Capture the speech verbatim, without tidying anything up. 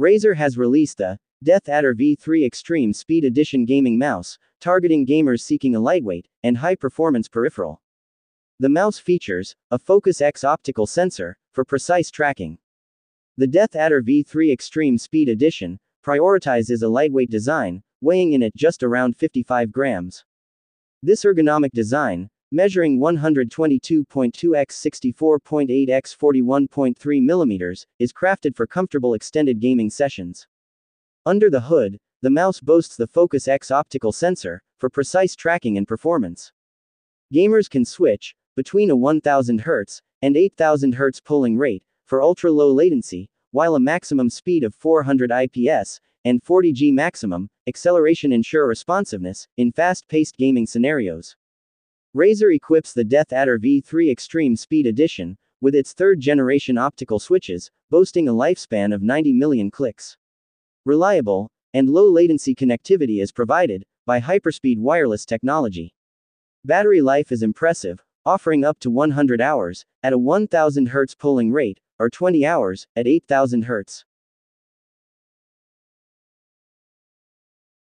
Razer has released the DeathAdder V three Extreme Speed Edition gaming mouse, targeting gamers seeking a lightweight and high-performance peripheral. The mouse features a Focus X optical sensor for precise tracking. The DeathAdder V three Extreme Speed Edition prioritizes a lightweight design, weighing in at just around fifty-five grams. This ergonomic design, measuring one twenty-two point two by sixty-four point eight by forty-one point three millimeters, is crafted for comfortable extended gaming sessions. Under the hood, the mouse boasts the Focus X optical sensor for precise tracking and performance. Gamers can switch between a one thousand hertz and eight thousand hertz polling rate for ultra-low latency, while a maximum speed of four hundred I P S and forty G maximum acceleration ensure responsiveness in fast-paced gaming scenarios. Razer equips the DeathAdder V three Extreme Speed Edition with its third-generation optical switches, boasting a lifespan of ninety million clicks. Reliable and low-latency connectivity is provided by hyperspeed wireless technology. Battery life is impressive, offering up to one hundred hours at a one thousand hertz polling rate, or twenty hours at eight thousand hertz.